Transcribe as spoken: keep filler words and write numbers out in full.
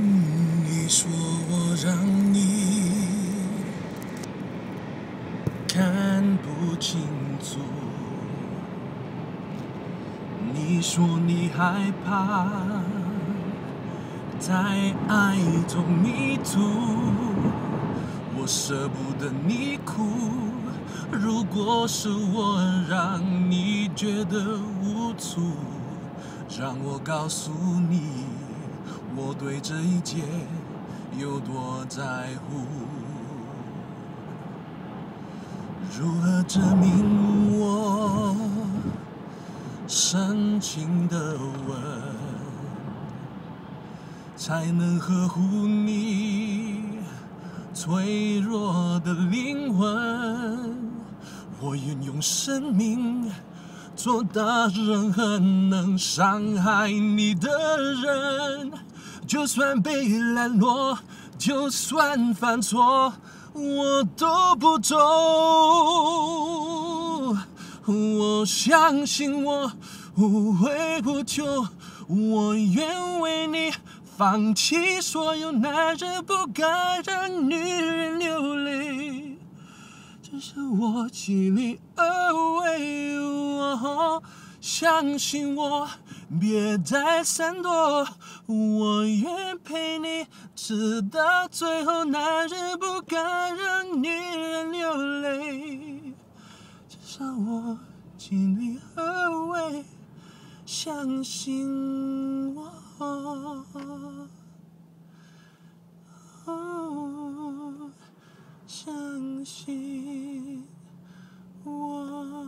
嗯、你说我让你看不清楚，你说你害怕在爱中迷途，我舍不得你哭。如果是我让你觉得无助，让我告诉你，我对这一切有多在乎。如何证明我深情的吻，才能呵护你脆弱的灵魂？我愿用生命做大任何能伤害你的人，就算被冷落，就算犯错，我都不走。我相信我无悔不求，我愿为你放弃所有男人不该让女人流泪，这是我尽力而为。我相信我，别再闪躲，我愿陪你直到最后。男人不该让女人流泪，至少我尽力而为。相信我。哦，相信我。